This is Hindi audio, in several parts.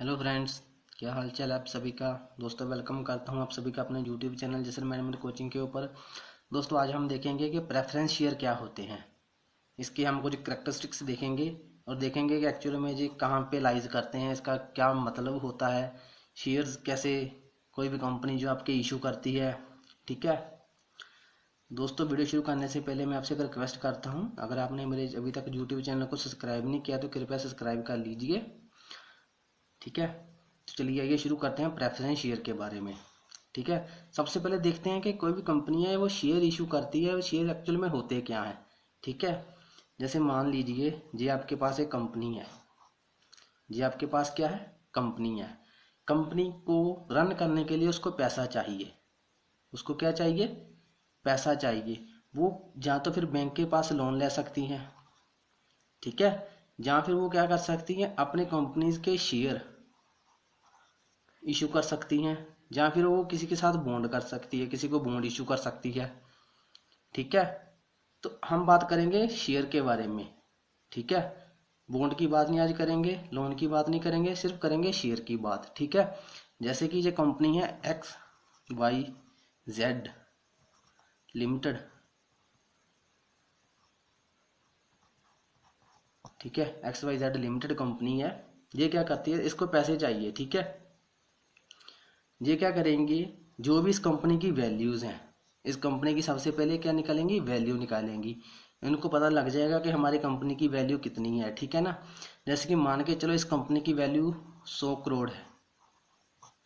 हेलो फ्रेंड्स, क्या हाल चाल आप सभी का। दोस्तों वेलकम करता हूं आप सभी का अपने यूट्यूब चैनल जैसे मैनेजमेंट कोचिंग के ऊपर। दोस्तों आज हम देखेंगे कि प्रेफरेंस शेयर क्या होते हैं, इसके हम कुछ करैक्टरिस्टिक्स देखेंगे और देखेंगे कि एक्चुअली में जी कहाँ पे लाइज करते हैं, इसका क्या मतलब होता है, शेयर्स कैसे कोई भी कंपनी जो आपके इशू करती है। ठीक है दोस्तों, वीडियो शुरू करने से पहले मैं आपसे एक रिक्वेस्ट करता हूँ, अगर आपने मेरे अभी तक यूट्यूब चैनल को सब्सक्राइब नहीं किया तो कृपया सब्सक्राइब कर लीजिए। ठीक है तो चलिए आइए शुरू करते हैं प्रेफरेंस शेयर के बारे में। ठीक है, सबसे पहले देखते हैं कि कोई भी कंपनी है वो शेयर इशू करती है, वो शेयर एक्चुअल में होते क्या है। ठीक है, जैसे मान लीजिए जी आपके पास एक कंपनी है, जी आपके पास क्या है, कंपनी है। कंपनी को रन करने के लिए उसको पैसा चाहिए, उसको क्या चाहिए, पैसा चाहिए। वो या तो फिर बैंक के पास लोन ले सकती है, ठीक है, या फिर वो क्या कर सकती है, अपने कंपनीज के शेयर इशू कर सकती हैं, या फिर वो किसी के साथ बॉन्ड कर सकती है, किसी को बॉन्ड इशू कर सकती है। ठीक है, तो हम बात करेंगे शेयर के बारे में। ठीक है, बॉन्ड की बात नहीं आज करेंगे, लोन की बात नहीं करेंगे, सिर्फ करेंगे शेयर की बात। ठीक है, जैसे कि ये कंपनी है XYZ लिमिटेड। ठीक है, XYZ लिमिटेड कंपनी है, ये क्या करती है, इसको पैसे चाहिए। ठीक है, ये क्या करेंगे, जो भी इस कंपनी की वैल्यूज हैं, इस कंपनी की सबसे पहले क्या निकालेंगी, वैल्यू निकालेंगी। इनको पता लग जाएगा कि हमारी कंपनी की वैल्यू कितनी है। ठीक है ना, जैसे कि मान के चलो इस कंपनी की वैल्यू 100 करोड़ है,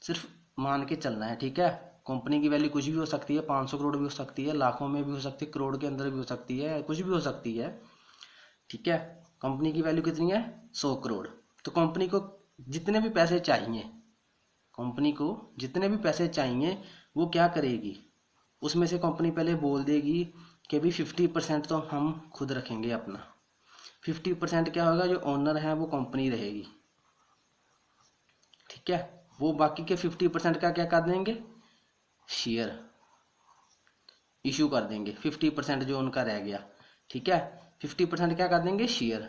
सिर्फ मान के चलना है। ठीक है, कंपनी की वैल्यू कुछ भी हो सकती है, 500 करोड़ भी हो सकती है, लाखों में भी हो सकती है, करोड़ के अंदर भी हो सकती है, कुछ भी हो सकती है। ठीक है, कंपनी की वैल्यू कितनी है, 100 करोड़। तो कंपनी को जितने भी पैसे चाहिए, कंपनी को जितने भी पैसे चाहिए वो क्या करेगी, उसमें से कंपनी पहले बोल देगी कि भी 50% तो हम खुद रखेंगे अपना, 50% क्या होगा, जो ओनर है वो कंपनी रहेगी। ठीक है, वो बाकी के 50% का क्या कर देंगे, शेयर इशू कर देंगे, 50% जो उनका रह गया। ठीक है, 50% क्या कर देंगे, शेयर।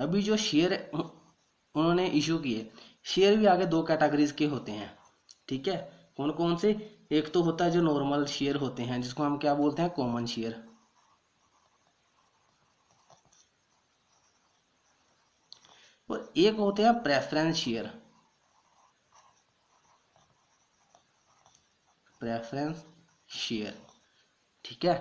अभी जो शेयर उन्होंने इशू किए, शेयर भी आगे दो कैटेगरीज के होते हैं। ठीक है, कौन कौन से, एक तो होता है जो नॉर्मल शेयर होते हैं, जिसको हम क्या बोलते हैं, कॉमन शेयर। और एक होते हैं प्रेफरेंस शेयर, प्रेफरेंस शेयर। ठीक है,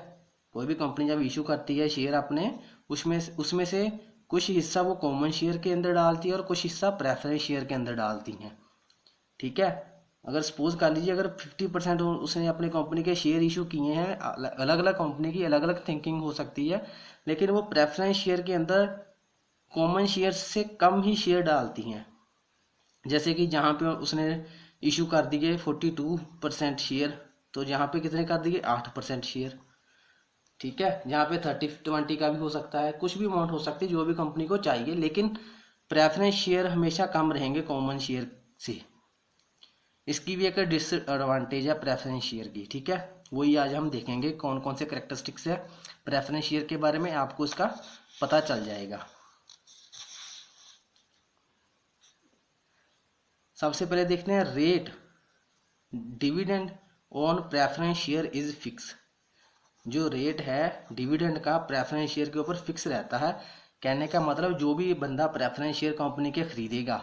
कोई भी कंपनी जब इशू करती है शेयर अपने, उसमें से कुछ हिस्सा वो कॉमन शेयर के अंदर डालती है और कुछ हिस्सा प्रेफरेंस शेयर के अंदर डालती है। ठीक है, अगर सपोज कर लीजिए अगर 50% उसने अपने कंपनी के शेयर इशू किए हैं, अलग अलग कंपनी की अलग अलग थिंकिंग हो सकती है, लेकिन वो प्रेफरेंस शेयर के अंदर कॉमन शेयर से कम ही शेयर डालती हैं। जैसे कि जहाँ पे उसने इशू कर दिए 42% शेयर, तो यहाँ पे कितने कर दिए, 8% शेयर। ठीक है, यहाँ पे 30-20 का भी हो सकता है, कुछ भी अमाउंट हो सकती है जो भी कंपनी को चाहिए, लेकिन प्रेफरेंस शेयर हमेशा कम रहेंगे कॉमन शेयर से। इसकी भी एक डिसएडवांटेज है प्रेफरेंस शेयर की। ठीक है, वही आज हम देखेंगे कौन कौन से करैक्टरिस्टिक्स है प्रेफरेंस शेयर के बारे में, आपको इसका पता चल जाएगा। सबसे पहले देखते हैं rate dividend on preference share is fix. जो रेट है डिविडेंड का प्रेफरेंस शेयर के ऊपर फिक्स रहता है। कहने का मतलब जो भी बंदा प्रेफरेंस शेयर कंपनी के खरीदेगा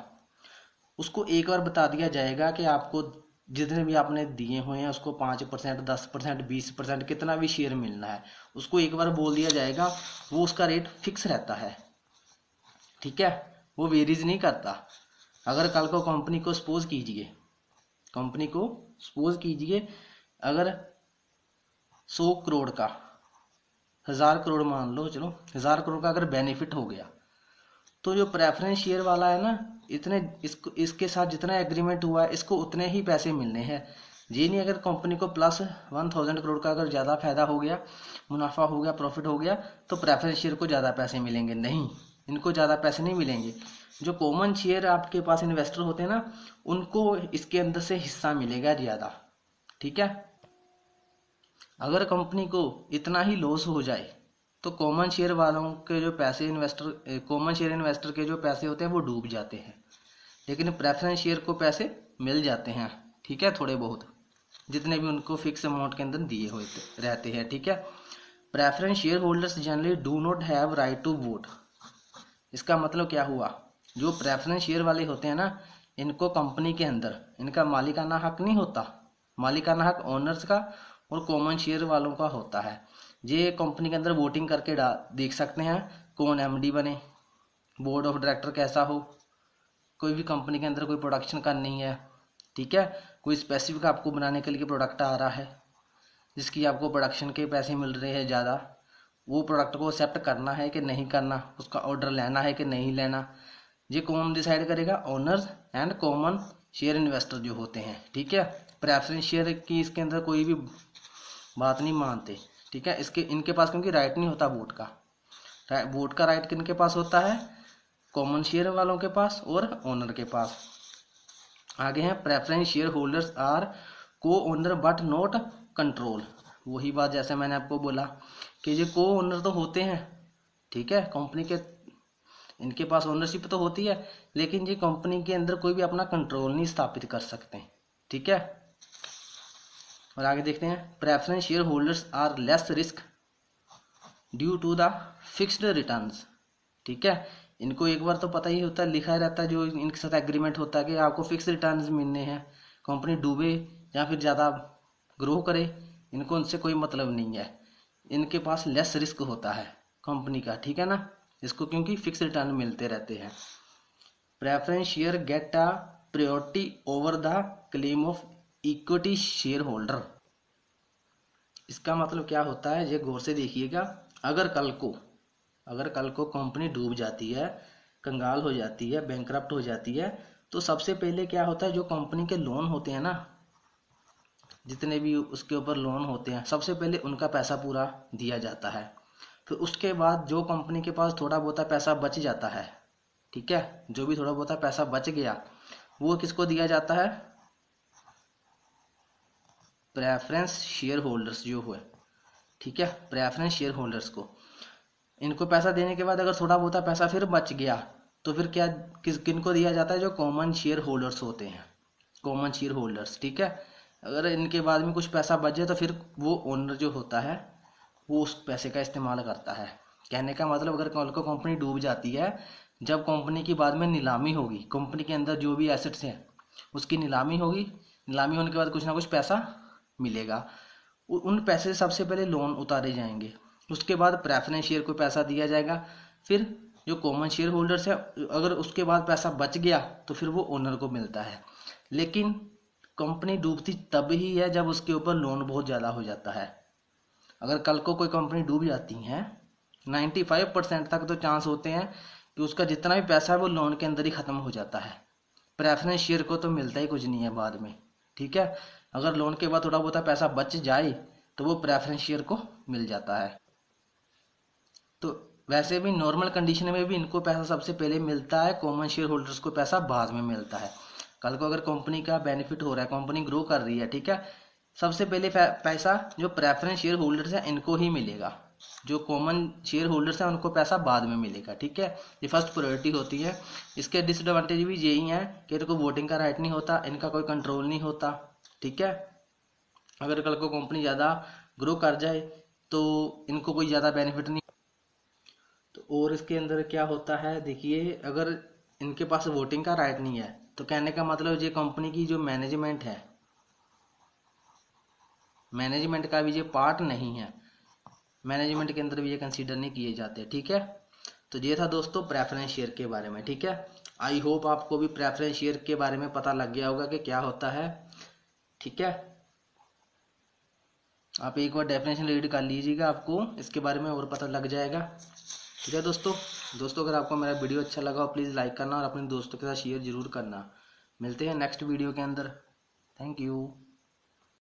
उसको एक बार बता दिया जाएगा कि आपको जितने भी आपने दिए हुए हैं उसको 5%, 10%, 20% कितना भी शेयर मिलना है उसको एक बार बोल दिया जाएगा, वो उसका रेट फिक्स रहता है। ठीक है, वो वेरीज नहीं करता। अगर कल को कंपनी को सपोज कीजिए, अगर 100 करोड़ का, 1000 करोड़ मान लो, चलो 1000 करोड़ का अगर बेनिफिट हो गया, तो जो प्रेफरेंस शेयर वाला है ना, इतने इसको इसके साथ जितना एग्रीमेंट हुआ है इसको उतने ही पैसे मिलने हैं। जी नहीं, अगर कंपनी को प्लस 1000 करोड़ का अगर ज़्यादा फायदा हो गया, मुनाफा हो गया, प्रॉफिट हो गया, तो प्रेफरेंस शेयर को ज़्यादा पैसे मिलेंगे, नहीं, इनको ज़्यादा पैसे नहीं मिलेंगे। जो कॉमन शेयर आपके पास इन्वेस्टर होते हैं ना, उनको इसके अंदर से हिस्सा मिलेगा ज़्यादा। ठीक है, अगर कंपनी को इतना ही लॉस हो जाए तो कॉमन शेयर वालों के जो पैसे, इन्वेस्टर कॉमन शेयर इन्वेस्टर के जो पैसे होते हैं वो डूब जाते हैं। लेकिन प्रेफरेंस शेयर को पैसे मिल जाते हैं, ठीक है, थोड़े बहुत जितने भी उनको फिक्स अमाउंट के अंदर दिए हुए रहते हैं, ठीक है। Preference share holders generally do not have right to vote. इसका मतलब क्या हुआ, जो प्रेफरेंस शेयर वाले होते हैं ना, इनको कंपनी के अंदर इनका मालिकाना हक नहीं होता। मालिकाना हक ओनर्स का और कॉमन शेयर वालों का होता है। ये कंपनी के अंदर वोटिंग करके देख सकते हैं कौन एमडी बने, बोर्ड ऑफ डायरेक्टर कैसा हो, कोई भी कंपनी के अंदर कोई प्रोडक्शन का नहीं है, ठीक है, कोई स्पेसिफिक आपको बनाने के लिए प्रोडक्ट आ रहा है जिसकी आपको प्रोडक्शन के पैसे मिल रहे हैं ज़्यादा, वो प्रोडक्ट को एक्सेप्ट करना है कि नहीं करना, उसका ऑर्डर लेना है कि नहीं लेना, ये कौन डिसाइड करेगा, owners and common share investor जो होते हैं, ठीक है। प्रेफरेंस शेयर की इसके अंदर कोई भी बात नहीं मानते, ठीक है, इसके इनके पास क्योंकि राइट नहीं होता वोट का। वोट का राइट किनके पास होता है, कॉमन शेयर वालों के पास और ओनर के पास। आगे हैं preference share holders are co-owner but not control. वही बात जैसे मैंने आपको बोला कि ये को ओनर तो होते हैं, ठीक है, कंपनी के इनके पास ओनरशिप तो होती है, लेकिन ये कंपनी के अंदर कोई भी अपना कंट्रोल नहीं स्थापित कर सकते, ठीक है। और आगे देखते हैं preference share holders are less risk due to the fixed returns, ठीक है। इनको एक बार तो पता ही होता है, लिखा रहता है, जो इनके साथ एग्रीमेंट होता है कि आपको फिक्स रिटर्न्स मिलने हैं, कंपनी डूबे या फिर ज़्यादा ग्रो करे इनको उनसे कोई मतलब नहीं है। इनके पास लेस रिस्क होता है कंपनी का, ठीक है ना, इसको क्योंकि फिक्स रिटर्न मिलते रहते हैं। Preference share get a priority over the claim of equity share holder. इसका मतलब क्या होता है, ये गौर से देखिएगा। अगर कल को कंपनी डूब जाती है, कंगाल हो जाती है, बैंकरप्ट हो जाती है, तो सबसे पहले क्या होता है, जो कंपनी के लोन होते हैं ना, जितने भी उसके ऊपर लोन होते हैं, सबसे पहले उनका पैसा पूरा दिया जाता है। फिर उसके बाद जो कंपनी के पास थोड़ा बहुत पैसा बच जाता है, ठीक है, जो भी थोड़ा बहुत पैसा बच गया वो किसको दिया जाता है, प्रेफरेंस शेयर होल्डर्स जो हुए, ठीक है, प्रेफरेंस शेयर होल्डर्स को। इनको पैसा देने के बाद अगर थोड़ा बहुत पैसा फिर बच गया तो फिर क्या किनको दिया जाता है, जो कॉमन शेयर होल्डर्स होते हैं, कॉमन शेयर होल्डर्स, ठीक है। अगर इनके बाद में कुछ पैसा बच जाए तो फिर वो ओनर जो होता है वो उस पैसे का इस्तेमाल करता है। कहने का मतलब, अगर कल को कंपनी डूब जाती है, जब कंपनी की बाद में नीलामी होगी, कंपनी के अंदर जो भी एसेट्स हैं उसकी नीलामी होगी, नीलामी होने के बाद कुछ ना कुछ पैसा मिलेगा, उन पैसे से सबसे पहले लोन उतारे जाएंगे, उसके बाद प्रेफरेंस शेयर को पैसा दिया जाएगा, फिर जो कॉमन शेयर होल्डर्स है अगर उसके बाद पैसा बच गया तो फिर वो ओनर को मिलता है। लेकिन कंपनी डूबती तब ही है जब उसके ऊपर लोन बहुत ज़्यादा हो जाता है। अगर कल को कोई कंपनी डूब जाती है, 95% तक तो चांस होते हैं कि उसका जितना भी पैसा है वो लोन के अंदर ही ख़त्म हो जाता है। प्रेफरेंस शेयर को तो मिलता ही कुछ नहीं है बाद में, ठीक है। अगर लोन के बाद थोड़ा बहुत पैसा बच जाए तो वो प्रेफरेंस शेयर को मिल जाता है। तो वैसे भी नॉर्मल कंडीशन में भी इनको पैसा सबसे पहले मिलता है, कॉमन शेयर होल्डर्स को पैसा बाद में मिलता है। कल को अगर कंपनी का बेनिफिट हो रहा है, कंपनी ग्रो कर रही है, ठीक है, सबसे पहले पैसा जो प्रेफरेंस शेयर होल्डर्स है इनको ही मिलेगा, जो कॉमन शेयर होल्डर्स हैं उनको पैसा बाद में मिलेगा, ठीक है। ये फर्स्ट प्रायोरिटी होती है। इसके डिसएडवांटेज भी यही है कि इनको वोटिंग का राइट नहीं होता, इनका कोई कंट्रोल नहीं होता, ठीक है। अगर कल को कंपनी ज़्यादा ग्रो कर जाए तो इनको कोई ज़्यादा बेनिफिट नहीं। और इसके अंदर क्या होता है, देखिए, अगर इनके पास वोटिंग का राइट नहीं है तो कहने का मतलब ये कंपनी की जो मैनेजमेंट है, मैनेजमेंट का भी ये पार्ट नहीं है, मैनेजमेंट के अंदर भी ये कंसीडर नहीं किए जाते, ठीक है। तो ये था दोस्तों प्रेफरेंस शेयर के बारे में, ठीक है। आई होप आपको भी प्रेफरेंस शेयर के बारे में पता लग गया होगा कि क्या होता है, ठीक है। आप एक बार डेफिनेशन रीड कर लीजिएगा, आपको इसके बारे में और पता लग जाएगा, ठीक है दोस्तों अगर आपको मेरा वीडियो अच्छा लगा हो प्लीज़ लाइक करना और अपने दोस्तों के साथ शेयर ज़रूर करना। मिलते हैं नेक्स्ट वीडियो के अंदर। Thank you.